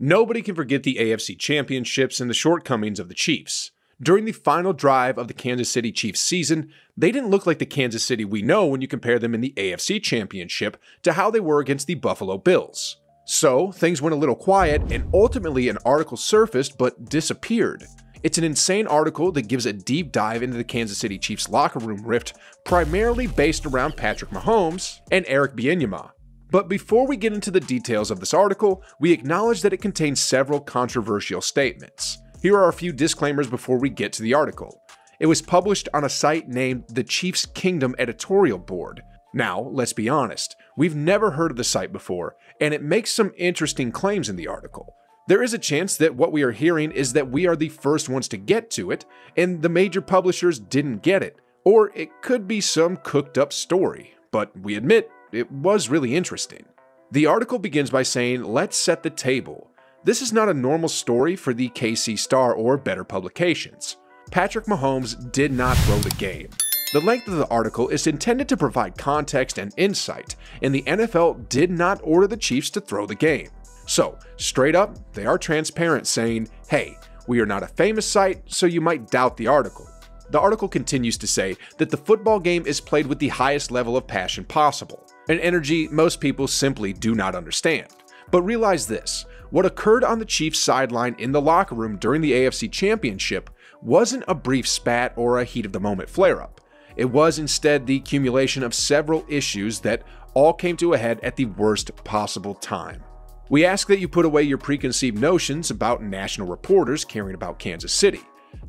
Nobody can forget the AFC championships and the shortcomings of the Chiefs. During the final drive of the Kansas City Chiefs season, they didn't look like the Kansas City we know when you compare them in the AFC championship to how they were against the Buffalo Bills. So things went a little quiet, and ultimately an article surfaced but disappeared. It's an insane article that gives a deep dive into the Kansas City Chiefs locker room rift, primarily based around Patrick Mahomes and Eric Bieniemy. But before we get into the details of this article, we acknowledge that it contains several controversial statements. Here are a few disclaimers before we get to the article. It was published on a site named the Chiefs Kingdom Editorial Board. Now, let's be honest, we've never heard of the site before, and it makes some interesting claims in the article. There is a chance that what we are hearing is that we are the first ones to get to it, and the major publishers didn't get it, or it could be some cooked-up story, but we admit, it was really interesting. The article begins by saying, "Let's set the table. This is not a normal story for the KC Star or better publications. Patrick Mahomes did not throw the game." The length of the article is intended to provide context and insight, and the NFL did not order the Chiefs to throw the game. So, straight up, they are transparent, saying, hey, we are not a famous site, so you might doubt the article. The article continues to say that the football game is played with the highest level of passion possible, an energy most people simply do not understand. But realize this, what occurred on the Chiefs sideline in the locker room during the AFC Championship wasn't a brief spat or a heat-of-the-moment flare-up. It was instead the accumulation of several issues that all came to a head at the worst possible time. We ask that you put away your preconceived notions about national reporters caring about Kansas City.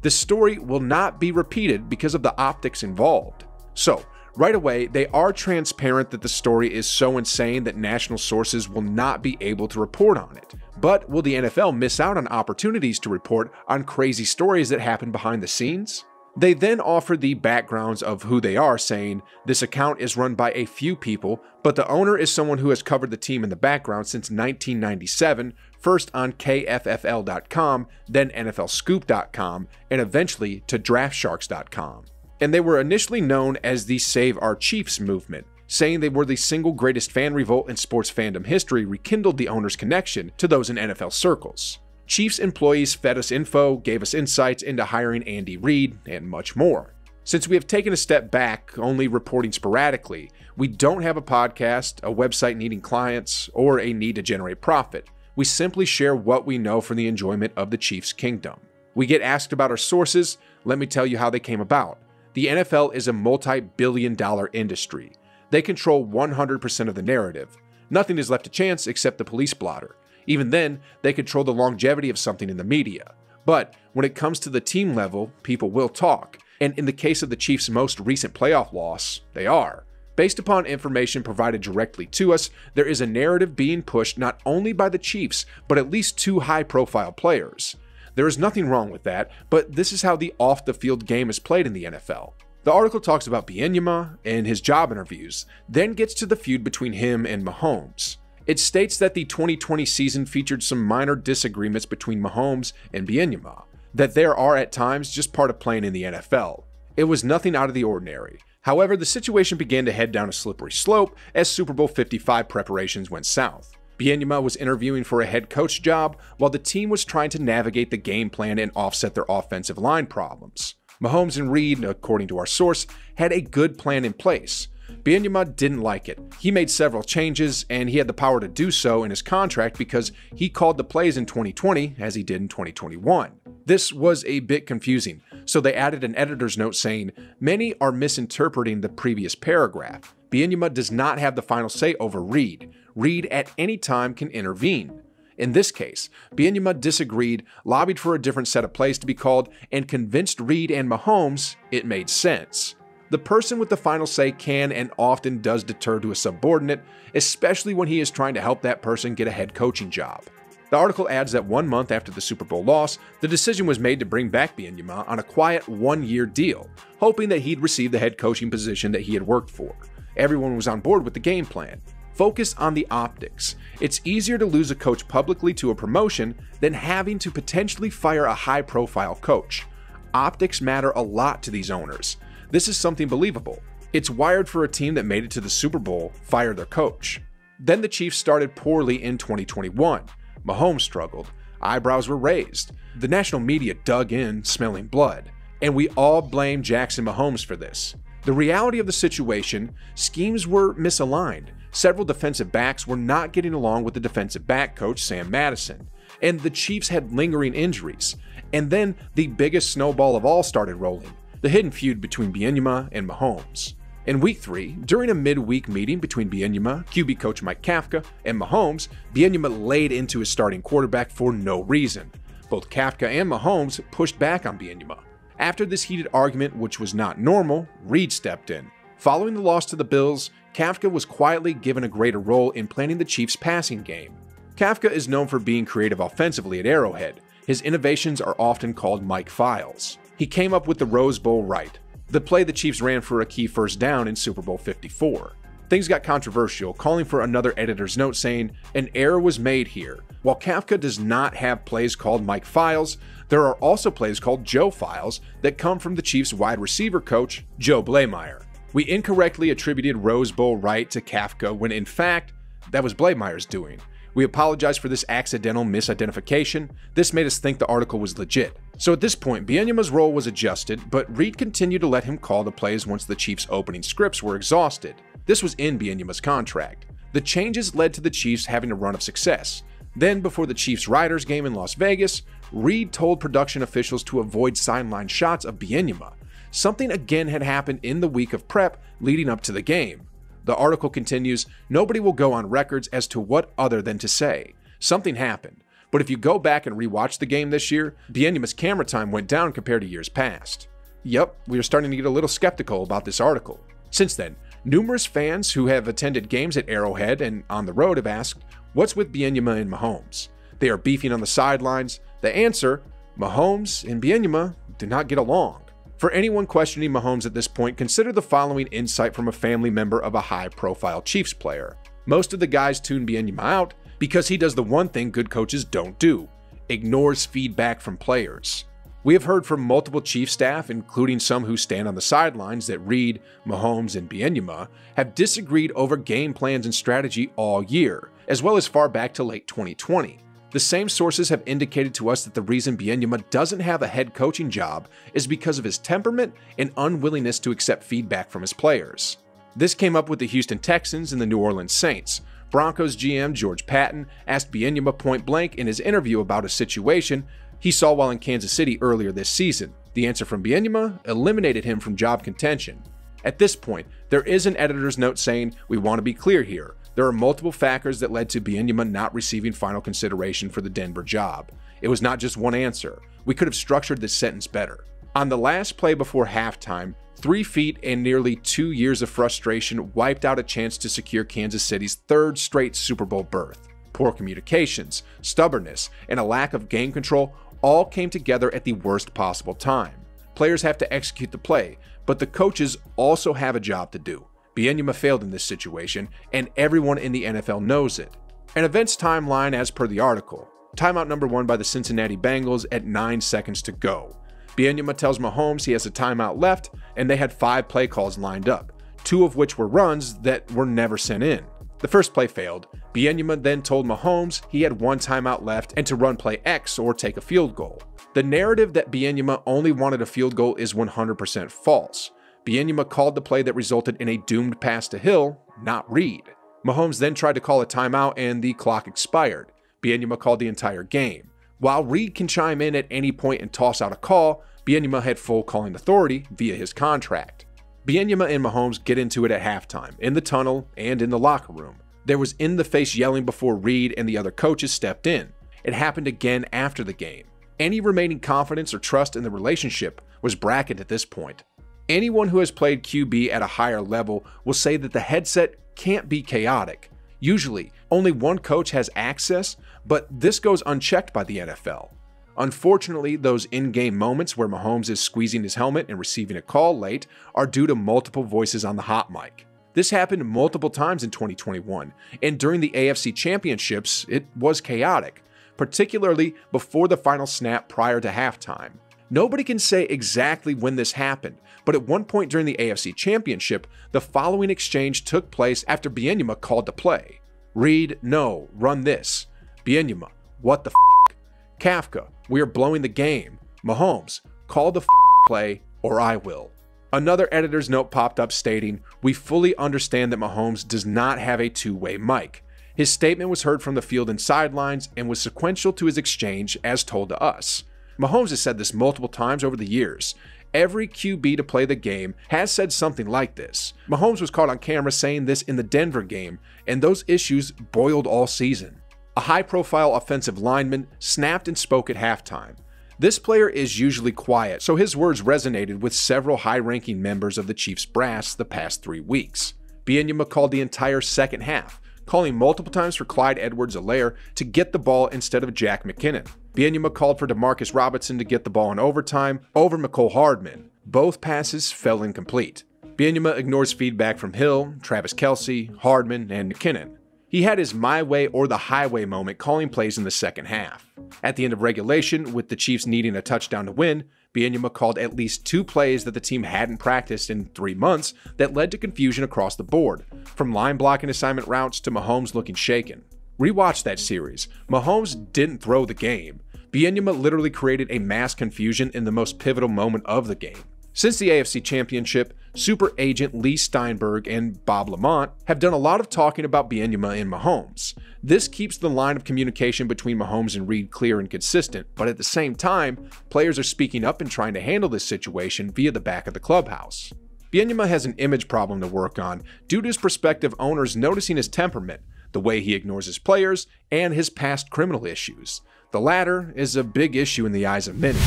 This story will not be repeated because of the optics involved. So, right away, they are transparent that the story is so insane that national sources will not be able to report on it. But will the NFL miss out on opportunities to report on crazy stories that happen behind the scenes? They then offer the backgrounds of who they are, saying, this account is run by a few people, but the owner is someone who has covered the team in the background since 1997, first on KFFL.com, then NFLScoop.com, and eventually to DraftSharks.com. And they were initially known as the Save Our Chiefs movement, saying they were the single greatest fan revolt in sports fandom history rekindled the owner's connection to those in NFL circles. Chiefs employees fed us info, gave us insights into hiring Andy Reid, and much more. Since we have taken a step back, only reporting sporadically, we don't have a podcast, a website needing clients, or a need to generate profit. We simply share what we know for the enjoyment of the Chiefs Kingdom. We get asked about our sources. Let me tell you how they came about. The NFL is a multi-billion-dollar industry. They control 100% of the narrative. Nothing is left to chance except the police blotter. Even then, they control the longevity of something in the media. But when it comes to the team level, people will talk, and in the case of the Chiefs' most recent playoff loss, they are. Based upon information provided directly to us, there is a narrative being pushed not only by the Chiefs, but at least two high-profile players. There is nothing wrong with that, but this is how the off-the-field game is played in the NFL. The article talks about Bieniemy and his job interviews, then gets to the feud between him and Mahomes. It states that the 2020 season featured some minor disagreements between Mahomes and Bieniemy, that there are at times just part of playing in the NFL. It was nothing out of the ordinary. However, the situation began to head down a slippery slope as Super Bowl 55 preparations went south. Bieniemy was interviewing for a head coach job while the team was trying to navigate the game plan and offset their offensive line problems. Mahomes and Reid, according to our source, had a good plan in place. Bieniemy didn't like it. He made several changes, and he had the power to do so in his contract because he called the plays in 2020 as he did in 2021. This was a bit confusing, so they added an editor's note saying, many are misinterpreting the previous paragraph. Bieniemy does not have the final say over Reid. Reid at any time can intervene. In this case, Bieniemy disagreed, lobbied for a different set of plays to be called, and convinced Reid and Mahomes it made sense. The person with the final say can and often does deter to a subordinate, especially when he is trying to help that person get a head coaching job. The article adds that 1 month after the Super Bowl loss, the decision was made to bring back Bieniemy on a quiet one-year deal, hoping that he'd receive the head coaching position that he had worked for. Everyone was on board with the game plan. Focus on the optics. It's easier to lose a coach publicly to a promotion than having to potentially fire a high-profile coach. Optics matter a lot to these owners. This is something believable. It's wired for a team that made it to the Super Bowl, fire their coach. Then the Chiefs started poorly in 2021. Mahomes struggled. Eyebrows were raised. The national media dug in, smelling blood. And we all blame Jackson Mahomes for this. The reality of the situation, schemes were misaligned. Several defensive backs were not getting along with the defensive back coach, Sam Madison. And the Chiefs had lingering injuries. And then the biggest snowball of all started rolling, the hidden feud between Bieniemy and Mahomes. In week 3, during a midweek meeting between Bieniemy, QB coach Mike Kafka, and Mahomes, Bieniemy laid into his starting quarterback for no reason. Both Kafka and Mahomes pushed back on Bieniemy. After this heated argument, which was not normal, Reid stepped in. Following the loss to the Bills, Kafka was quietly given a greater role in planning the Chiefs' passing game. Kafka is known for being creative offensively at Arrowhead. His innovations are often called Mike Files. He came up with the Rose Bowl right, the play the Chiefs ran for a key first down in Super Bowl 54. Things got controversial, calling for another editor's note saying, "An error was made here." While Kafka does not have plays called Mike Files, there are also plays called Joe Files that come from the Chiefs' wide receiver coach, Joe Blamire. We incorrectly attributed Rose Bowl right to Kafka when, in fact, that was Blamire's doing. We apologize for this accidental misidentification. This made us think the article was legit. So at this point, Bieniemy's role was adjusted, but Reid continued to let him call the plays once the Chiefs' opening scripts were exhausted. This was in Bieniemy's contract. The changes led to the Chiefs having a run of success. Then, before the Chiefs-Riders game in Las Vegas, Reid told production officials to avoid sideline shots of Bieniemy. Something again had happened in the week of prep leading up to the game. The article continues, nobody will go on records as to what other than to say. Something happened, but if you go back and rewatch the game this year, Bieniemy's camera time went down compared to years past. Yep, we are starting to get a little skeptical about this article. Since then, numerous fans who have attended games at Arrowhead and on the road have asked, what's with Bieniemy and Mahomes? They are beefing on the sidelines. The answer, Mahomes and Bieniemy did not get along. For anyone questioning Mahomes at this point, consider the following insight from a family member of a high-profile Chiefs player. Most of the guys tune Bieniemy out because he does the one thing good coaches don't do, ignores feedback from players. We have heard from multiple Chiefs staff, including some who stand on the sidelines, that Reid, Mahomes, and Bieniemy have disagreed over game plans and strategy all year, as well as far back to late 2020. The same sources have indicated to us that the reason Bieniemy doesn't have a head coaching job is because of his temperament and unwillingness to accept feedback from his players. This came up with the Houston Texans and the New Orleans Saints. Broncos GM George Patton asked Bieniemy point blank in his interview about a situation he saw while in Kansas City earlier this season. The answer from Bieniemy eliminated him from job contention. At this point, there is an editor's note saying, we want to be clear here. There are multiple factors that led to Bieniemy not receiving final consideration for the Denver job. It was not just one answer. We could have structured this sentence better. On the last play before halftime, 3 feet and nearly 2 years of frustration wiped out a chance to secure Kansas City's third straight Super Bowl berth. Poor communications, stubbornness, and a lack of game control all came together at the worst possible time. Players have to execute the play, but the coaches also have a job to do. Bieniemy failed in this situation, and everyone in the NFL knows it. An events timeline as per the article. Timeout number 1 by the Cincinnati Bengals at 9 seconds to go. Bieniemy tells Mahomes he has a timeout left, and they had 5 play calls lined up, 2 of which were runs that were never sent in. The first play failed. Bieniemy then told Mahomes he had 1 timeout left and to run play X or take a field goal. The narrative that Bieniemy only wanted a field goal is 100% false. Bieniemy called the play that resulted in a doomed pass to Hill, not Reid. Mahomes then tried to call a timeout and the clock expired. Bieniemy called the entire game. While Reid can chime in at any point and toss out a call, Bieniemy had full calling authority via his contract. Bieniemy and Mahomes get into it at halftime, in the tunnel and in the locker room. There was in-the-face yelling before Reid and the other coaches stepped in. It happened again after the game. Any remaining confidence or trust in the relationship was bracketed at this point. Anyone who has played QB at a higher level will say that the headset can't be chaotic. Usually, only one coach has access, but this goes unchecked by the NFL. Unfortunately, those in-game moments where Mahomes is squeezing his helmet and receiving a call late are due to multiple voices on the hot mic. This happened multiple times in 2021, and during the AFC Championships, it was chaotic, particularly before the final snap prior to halftime. Nobody can say exactly when this happened, but at one point during the AFC Championship, the following exchange took place after Bieniemy called the play. Reid, no, run this. Bieniemy, What the f***? Kafka, we are blowing the game. Mahomes, call the f*** play or I will. Another editor's note popped up stating, we fully understand that Mahomes does not have a two-way mic. His statement was heard from the field and sidelines and was sequential to his exchange as told to us. Mahomes has said this multiple times over the years. Every QB to play the game has said something like this. Mahomes was caught on camera saying this in the Denver game, and those issues boiled all season. A high-profile offensive lineman snapped and spoke at halftime. This player is usually quiet, so his words resonated with several high-ranking members of the Chiefs brass the past 3 weeks. Bieniemy called the entire second half, calling multiple times for Clyde Edwards-Helaire to get the ball instead of Jack McKinnon. Bieniemy called for DeMarcus Robinson to get the ball in overtime over Mecole Hardman. Both passes fell incomplete. Bieniemy ignores feedback from Hill, Travis Kelce, Hardman, and McKinnon. He had his my way or the highway moment calling plays in the second half. At the end of regulation, with the Chiefs needing a touchdown to win, Bieniemy called at least 2 plays that the team hadn't practiced in 3 months that led to confusion across the board, from line blocking assignment routes to Mahomes looking shaken. Rewatch that series. Mahomes didn't throw the game. Bieniemy literally created a mass confusion in the most pivotal moment of the game. Since the AFC Championship, Super Agent Lee Steinberg and Bob Lamont have done a lot of talking about Bieniemy and Mahomes. This keeps the line of communication between Mahomes and Reid clear and consistent, but at the same time, players are speaking up and trying to handle this situation via the back of the clubhouse. Bieniemy has an image problem to work on due to his prospective owners noticing his temperament, the way he ignores his players, and his past criminal issues. The latter is a big issue in the eyes of many.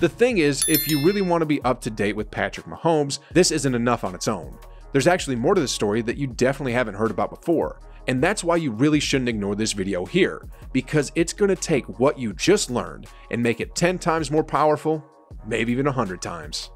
The thing is, if you really want to be up to date with Patrick Mahomes, this isn't enough on its own. There's actually more to the story that you definitely haven't heard about before, and that's why you really shouldn't ignore this video here, because it's going to take what you just learned and make it 10 times more powerful, maybe even 100 times.